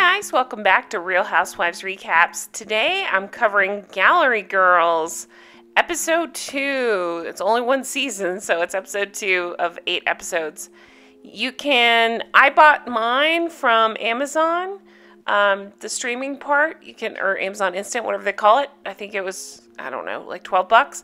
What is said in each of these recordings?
guys, welcome back to Real Housewives Recaps. Today I'm covering Gallery Girls, episode 2. It's only one season, so it's episode 2 of 8 episodes. I bought mine from Amazon, the streaming part, or Amazon Instant, whatever they call it. I think it was, I don't know, like $12.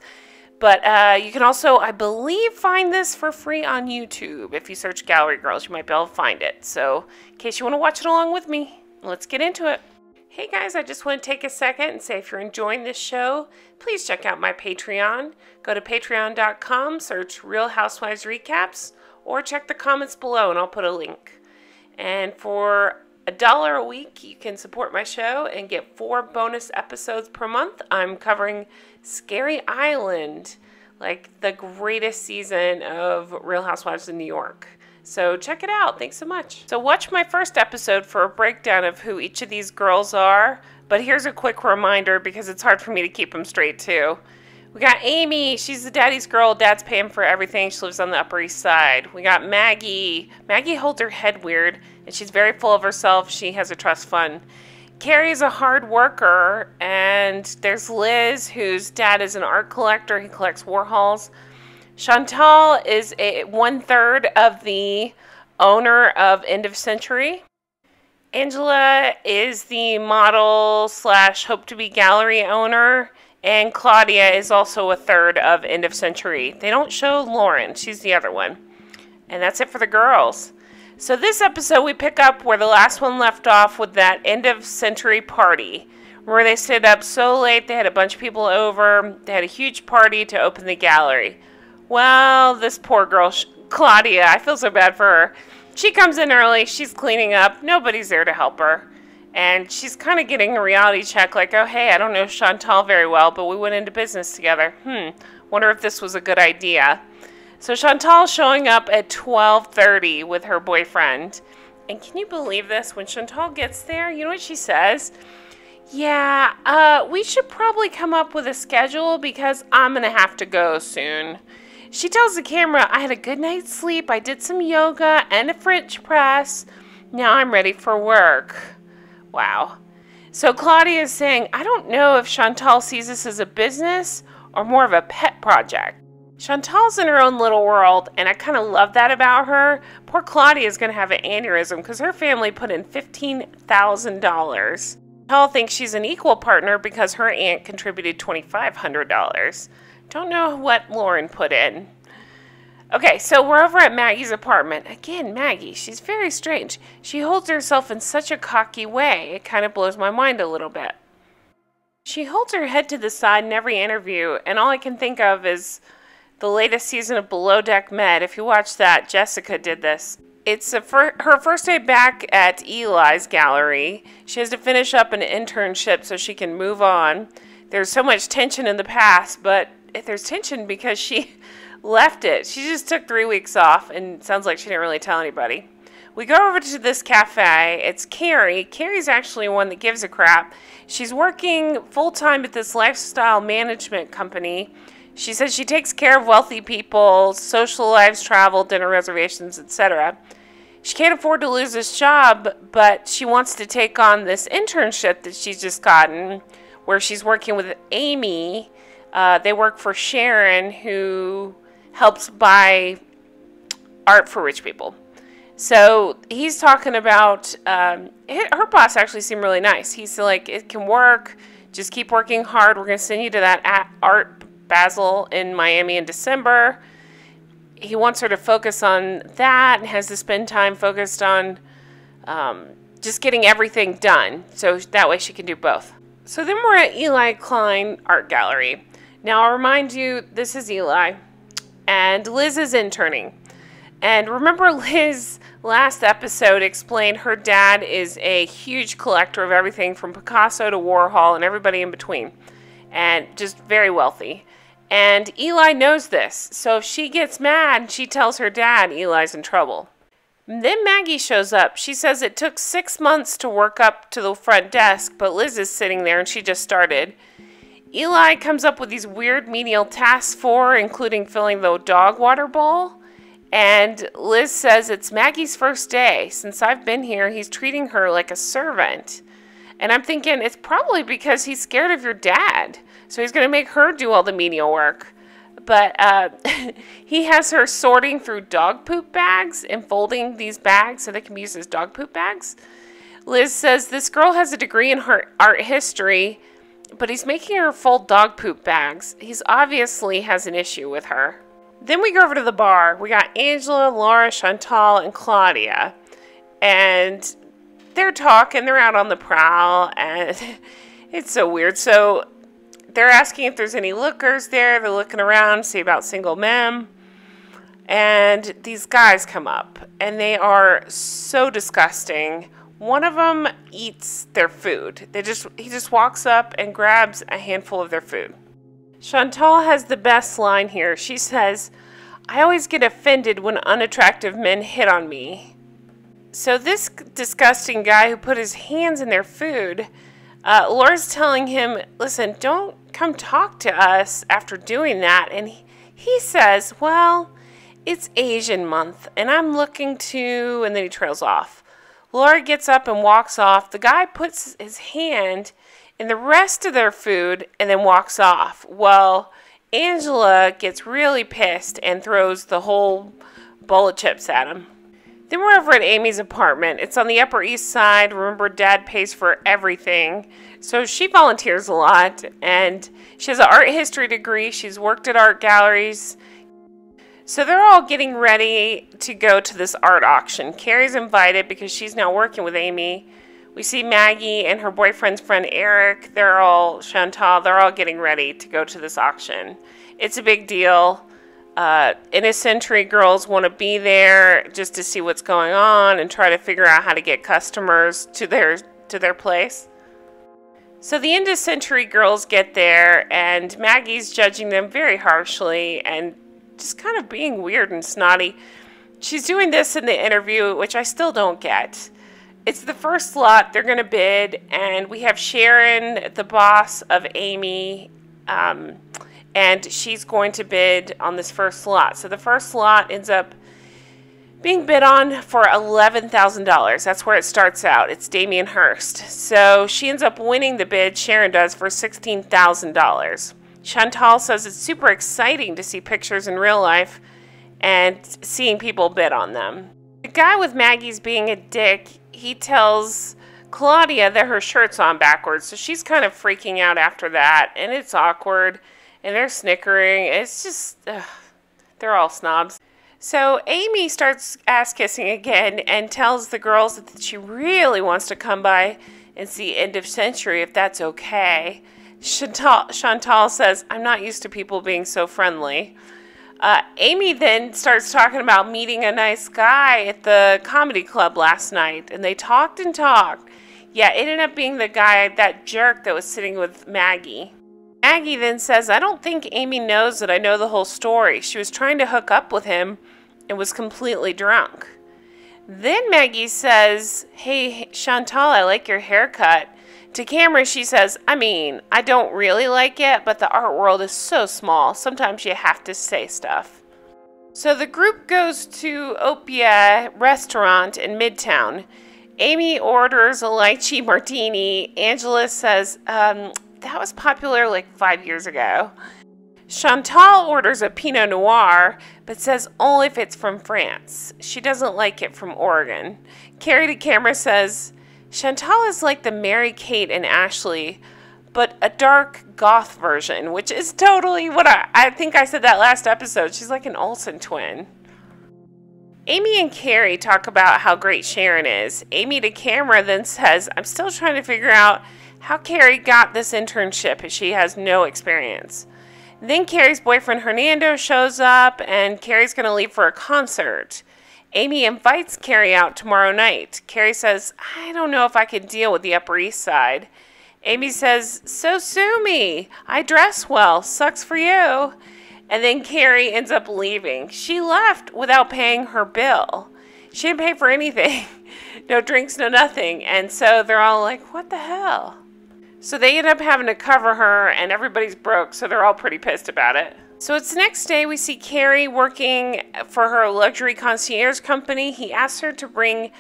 But you can also, I believe, find this for free on YouTube. If you search Gallery Girls, you might be able to find it. So in case you want to watch it along with me, let's get into it. Hey guys, I just want to take a second and say if you're enjoying this show, please check out my Patreon. Go to patreon.com, search Real Housewives Recaps, or check the comments below and I'll put a link. And for $1 a week, you can support my show and get 4 bonus episodes per month. I'm covering Scary Island, like the greatest season of Real Housewives of New York. So check it out. Thanks so much. So watch my first episode for a breakdown of who each of these girls are. But here's a quick reminder because it's hard for me to keep them straight too. We got Amy. She's the daddy's girl. Dad's paying for everything. She lives on the Upper East Side. We got Maggie. Maggie holds her head weird, and she's very full of herself. She has a trust fund. Carrie is a hard worker, and there's Liz, whose dad is an art collector. He collects Warhols. Chantal is one-third of the owner of End of Century. Angela is the model / hope-to-be gallery owner. And Claudia is also a third of End of Century. They don't show Lauren. She's the other one. And that's it for the girls. So this episode we pick up where the last one left off with that End of Century party. Where they stayed up so late, they had a bunch of people over. They had a huge party to open the gallery. Well, this poor girl, Claudia, I feel so bad for her. She comes in early. She's cleaning up. Nobody's there to help her. And she's kind of getting a reality check like, oh, hey, I don't know Chantal very well, but we went into business together. Wonder if this was a good idea. So Chantal's showing up at 12:30 with her boyfriend. And can you believe this? When Chantal gets there, you know what she says? Yeah, we should probably come up with a schedule because I'm going to have to go soon. She tells the camera, I had a good night's sleep. I did some yoga and a French press. Now I'm ready for work. Wow. So Claudia is saying, I don't know if Chantal sees this as a business or more of a pet project. Chantal's in her own little world, and I kind of love that about her. Poor Claudia is going to have an aneurysm because her family put in $15,000. Chantal thinks she's an equal partner because her aunt contributed $2,500. Don't know what Lauren put in. Okay, so we're over at Maggie's apartment. Again, Maggie, she's very strange. She holds herself in such a cocky way, it kind of blows my mind a little bit. She holds her head to the side in every interview, and all I can think of is the latest season of Below Deck Med. If you watch that, Jessica did this. It's her first day back at Eli's gallery. She has to finish up an internship so she can move on. There's so much tension in the past, but there's tension because she left it. She just took 3 weeks off and sounds like she didn't really tell anybody. We go over to this cafe. It's Carrie. Carrie's actually one that gives a crap. She's working full-time at this lifestyle management company. She says she takes care of wealthy people, social lives, travel, dinner reservations, etc. She can't afford to lose this job, but she wants to take on this internship that she's just gotten where she's working with Amy. They work for Sharon, who helps buy art for rich people. So he's talking about, her boss actually seemed really nice. He's like, it can work. Just keep working hard. We're going to send you to that Art Basel in Miami in December. He wants her to focus on that and has to spend time focused on just getting everything done. So that way she can do both. So then we're at Eli Klein Art Gallery. Now I'll remind you, this is Eli. And Liz is interning. And remember Liz last episode explained her dad is a huge collector of everything from Picasso to Warhol and everybody in between. And just very wealthy. And Eli knows this. So if she gets mad, she tells her dad Eli's in trouble. Then Maggie shows up. She says it took 6 months to work up to the front desk, but Liz is sitting there and she just started. Eli comes up with these weird menial tasks for her, including filling the dog water bowl. And Liz says it's Maggie's first day. Since I've been here, he's treating her like a servant. And I'm thinking it's probably because he's scared of your dad. So he's going to make her do all the menial work. But he has her sorting through dog poop bags and folding these bags so they can be used as dog poop bags. Liz says this girl has a degree in art history, but he's making her fold dog poop bags. He's obviously has an issue with her. Then we go over to the bar. We got Angela, Laura, Chantal, and Claudia. And they're talking. They're out on the prowl. And it's so weird. So they're asking if there's any lookers there. They're looking around, see about single men. And these guys come up. And they are so disgusting. One of them eats their food. He just walks up and grabs a handful of their food. Chantal has the best line here. She says, "I always get offended when unattractive men hit on me." So this disgusting guy who put his hands in their food, Laura's telling him, "Listen, don't come talk to us after doing that." And he says, "Well, it's Asian month and I'm looking to," and then he trails off. Laura gets up and walks off. The guy puts his hand in the rest of their food and then walks off. Well, Angela gets really pissed and throws the whole bowl of chips at him. Then we're over at Amy's apartment. It's on the Upper East Side. Remember, Dad pays for everything. So she volunteers a lot, and she has an art history degree. She's worked at art galleries. So they're all getting ready to go to this art auction. Carrie's invited because she's now working with Amy. We see Maggie and her boyfriend's friend Eric. Chantal, they're all getting ready to go to this auction. It's a big deal. End of Century girls want to be there just to see what's going on and try to figure out how to get customers to their place. So the End of Century girls get there, and Maggie's judging them very harshly and just kind of being weird and snotty. She's doing this in the interview, which I still don't get. It's the first slot. They're going to bid, and we have Sharon, the boss of Amy, and she's going to bid on this first slot. So the first slot ends up being bid on for $11,000. That's where it starts out. It's Damien Hirst. So she ends up winning the bid, Sharon does, for $16,000. Chantal says it's super exciting to see pictures in real life and seeing people bid on them. The guy with Maggie's being a dick, he tells Claudia that her shirt's on backwards, so she's kind of freaking out after that, and it's awkward, and they're snickering. It's just, ugh, they're all snobs. So Amy starts ass-kissing again and tells the girls that she really wants to come by and see End of Century if that's okay. Chantal says, "I'm not used to people being so friendly." Amy then starts talking about meeting a nice guy at the comedy club last night, and they talked and talked. Yeah, it ended up being the guy, that jerk that was sitting with Maggie. Maggie then says, "I don't think Amy knows that I know the whole story. She was trying to hook up with him and was completely drunk." Then Maggie says, "Hey, Chantal, I like your haircut." To camera, she says, "I mean, I don't really like it, but the art world is so small. Sometimes you have to say stuff." So the group goes to Opia Restaurant in Midtown. Amy orders a lychee martini. Angela says, "That was popular like 5 years ago." Chantal orders a Pinot Noir, but says only if it's from France. She doesn't like it from Oregon. Carrie to camera says, "Chantal is like the Mary-Kate and Ashley, but a dark goth version," which is totally what I think I said that last episode. She's like an Olsen twin. Amy and Carrie talk about how great Sharon is. Amy to camera then says, "I'm still trying to figure out how Carrie got this internship as she has no experience." Then Carrie's boyfriend Hernando shows up, and Carrie's going to leave for a concert. Amy invites Carrie out tomorrow night. Carrie says, "I don't know if I can deal with the Upper East Side." Amy says, "So sue me. I dress well. Sucks for you." And then Carrie ends up leaving. She left without paying her bill. She didn't pay for anything. No drinks, no nothing. And so they're all like, "What the hell?" So they end up having to cover her, and everybody's broke, so they're all pretty pissed about it. So it's the next day. We see Carrie working for her luxury concierge company. He asks her to bring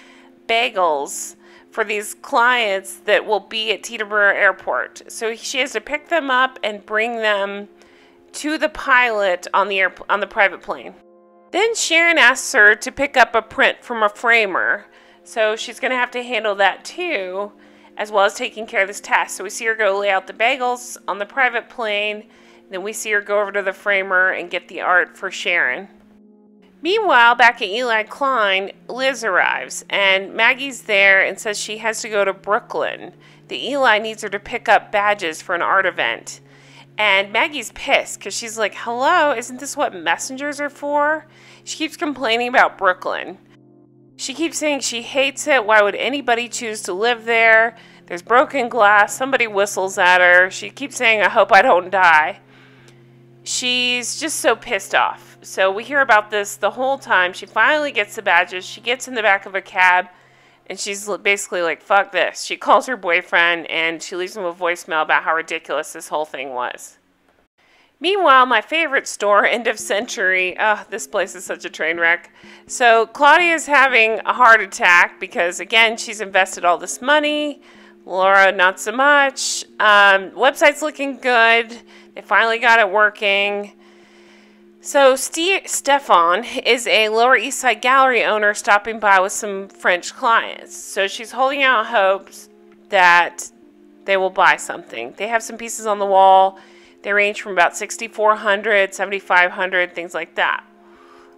bagels for these clients that will be at Teterboro Airport. So she has to pick them up and bring them to the pilot on the private plane. Then Sharon asks her to pick up a print from a framer. So she's going to have to handle that too, as well as taking care of this task. So we see her go lay out the bagels on the private plane. Then we see her go over to the framer and get the art for Sharon. Meanwhile, back at Eli Klein, Liz arrives and Maggie's there and says she has to go to Brooklyn. That Eli needs her to pick up badges for an art event. And Maggie's pissed because she's like, hello, isn't this what messengers are for? She keeps complaining about Brooklyn. She keeps saying she hates it. Why would anybody choose to live there? There's broken glass. Somebody whistles at her. She keeps saying, I hope I don't die. She's just so pissed off. So we hear about this the whole time. She finally gets the badges. She gets in the back of a cab and she's basically like, fuck this. She calls her boyfriend and she leaves him a voicemail about how ridiculous this whole thing was. Meanwhile, my favorite store, End of Century, oh, this place is such a train wreck. So Claudia's having a heart attack because, again, she's invested all this money. Laura, not so much. Website's looking good. They finally got it working. So Stefan is a Lower East Side gallery owner stopping by with some French clients. So she's holding out hopes that they will buy something. They have some pieces on the wall. They range from about 6,400, 7,500, things like that.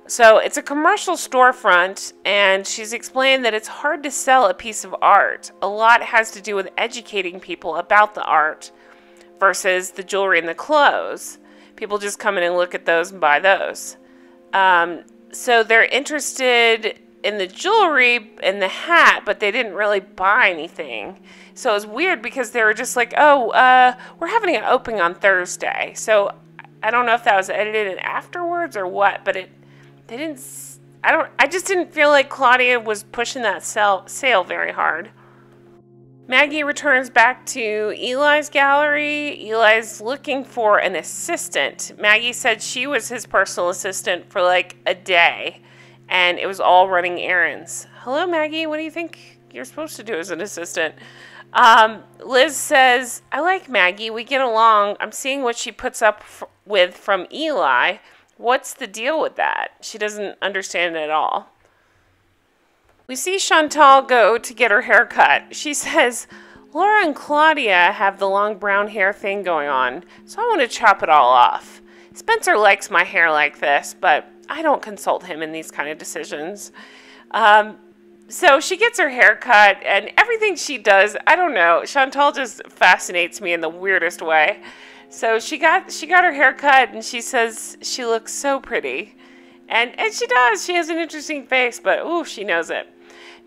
So it's a commercial storefront, and she's explained that it's hard to sell a piece of art. A lot has to do with educating people about the art versus the jewelry and the clothes. People just come in and look at those and buy those. So they're interested in the jewelry and the hat, but they didn't really buy anything. So it was weird because they were just like, oh, we're having an opening on Thursday. So I don't know if that was edited afterwards or what, but I just didn't feel like Claudia was pushing that sale very hard. Maggie returns back to Eli's gallery. Eli's looking for an assistant. Maggie said she was his personal assistant for like a day, and it was all running errands. Hello, Maggie, what do you think you're supposed to do as an assistant? Liz says, I like Maggie, we get along. I'm seeing what she puts up with from Eli. What's the deal with that? She doesn't understand it at all. We see Chantal go to get her hair cut. She says, Laura and Claudia have the long brown hair thing going on, so I want to chop it all off. Spencer likes my hair like this, but I don't consult him in these kind of decisions. So she gets her hair cut, and everything she does, I don't know, Chantal just fascinates me in the weirdest way. So she got her hair cut, and she says she looks so pretty. And she does. She has an interesting face, but ooh, she knows it.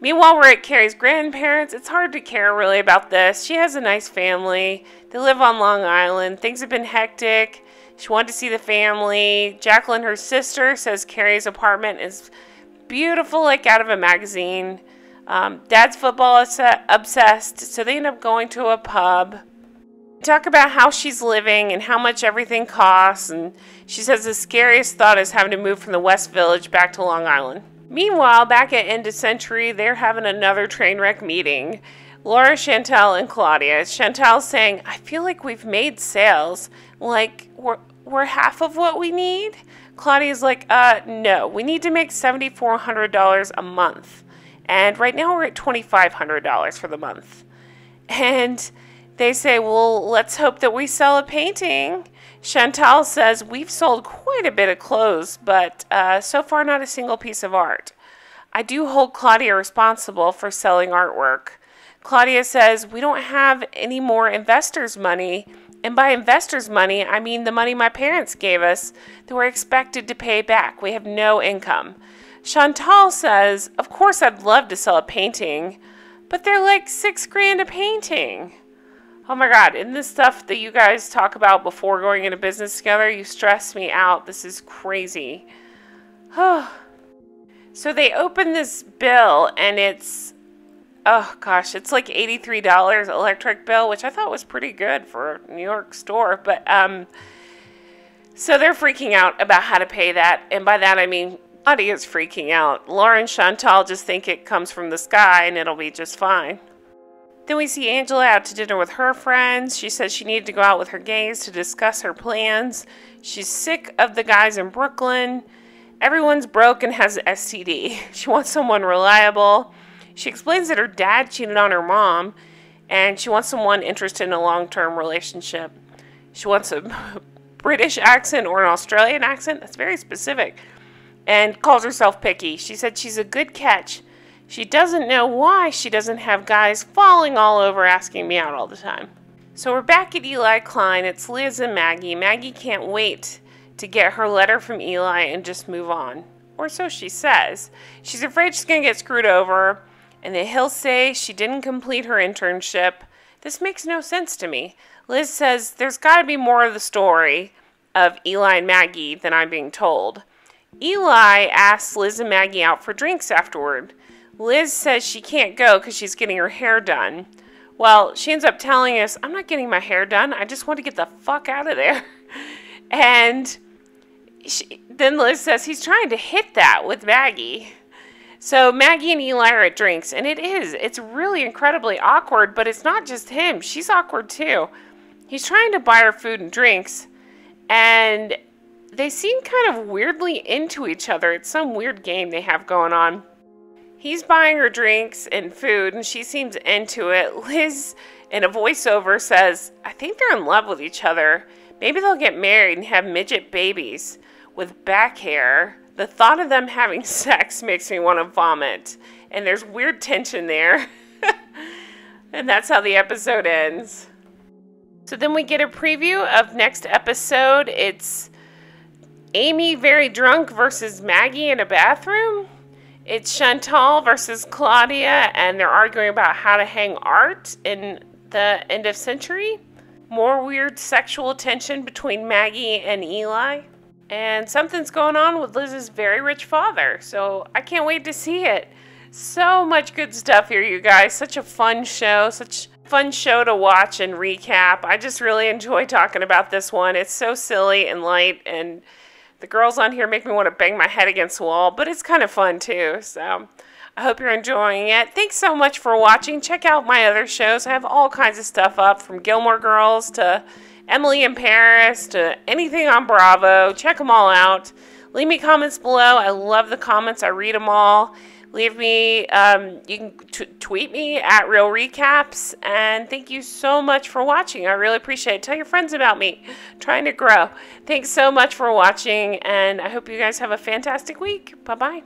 Meanwhile, we're at Carrie's grandparents. It's hard to care really about this. She has a nice family. They live on Long Island. Things have been hectic. She wanted to see the family. Jacqueline, her sister, says Carrie's apartment is beautiful, like out of a magazine. Dad's football is obsessed, so they end up going to a pub. Talk about how she's living and how much everything costs, and she says the scariest thought is having to move from the West Village back to Long Island. Meanwhile, back at End of Century, they're having another train wreck meeting. Laura, Chantal, and Claudia. Chantal's saying, I feel like we've made sales. Like, we're half of what we need? Claudia's like, no. We need to make $7,400 a month. And right now we're at $2,500 for the month. And they say, well, let's hope that we sell a painting. Chantal says, we've sold quite a bit of clothes, but so far not a single piece of art. I do hold Claudia responsible for selling artwork. Claudia says, we don't have any more investors' money. And by investors' money, I mean the money my parents gave us that we're expected to pay back. We have no income. Chantal says, of course I'd love to sell a painting, but they're like $6,000 a painting. Oh my God, and this stuff that you guys talk about before going into business together, you stress me out. This is crazy. So they open this bill and it's, oh gosh, it's like $83 electric bill, which I thought was pretty good for a New York store. But So they're freaking out about how to pay that, and by that I mean Claudia is freaking out. Laura and Chantal just think it comes from the sky and it'll be just fine. Then we see Angela out to dinner with her friends. She says she needed to go out with her gays to discuss her plans. She's sick of the guys in Brooklyn. Everyone's broke and has an STD. She wants someone reliable. She explains that her dad cheated on her mom, and she wants someone interested in a long-term relationship. She wants a British accent or an Australian accent. That's very specific. And calls herself picky. She said she's a good catch. She doesn't know why she doesn't have guys falling all over asking me out all the time. So we're back at Eli Klein. It's Liz and Maggie. Maggie can't wait to get her letter from Eli and just move on. Or so she says. She's afraid she's going to get screwed over and that he'll say she didn't complete her internship. This makes no sense to me. Liz says there's got to be more of the story of Eli and Maggie than I'm being told. Eli asks Liz and Maggie out for drinks afterward. Liz says she can't go because she's getting her hair done. Well, she ends up telling us, I'm not getting my hair done. I just want to get the fuck out of there. And then Liz says he's trying to hit that with Maggie. So Maggie and Eli are at drinks, and it's really incredibly awkward, but it's not just him. She's awkward too. He's trying to buy her food and drinks, and they seem kind of weirdly into each other. It's some weird game they have going on. He's buying her drinks and food, and she seems into it. Liz, in a voiceover, says, I think they're in love with each other. Maybe they'll get married and have midget babies with back hair. The thought of them having sex makes me want to vomit. And there's weird tension there. And that's how the episode ends. So then we get a preview of next episode. It's Amy very drunk versus Maggie in a bathroom. It's Chantal versus Claudia, and they're arguing about how to hang art in the End of Century. More weird sexual tension between Maggie and Eli. And something's going on with Liz's very rich father, so I can't wait to see it. So much good stuff here, you guys. Such a fun show, such fun show to watch and recap. I just really enjoy talking about this one. It's so silly and light, and the girls on here make me want to bang my head against the wall, but it's kind of fun too. So I hope you're enjoying it. Thanks so much for watching. Check out my other shows. I have all kinds of stuff up, from Gilmore Girls to Emily in Paris to anything on Bravo. Check them all out. Leave me comments below. I love the comments. I read them all. Leave me, you can tweet me at Real Recaps, and thank you so much for watching. I really appreciate it. Tell your friends about me. I'm trying to grow. Thanks so much for watching, and I hope you guys have a fantastic week. Bye-bye.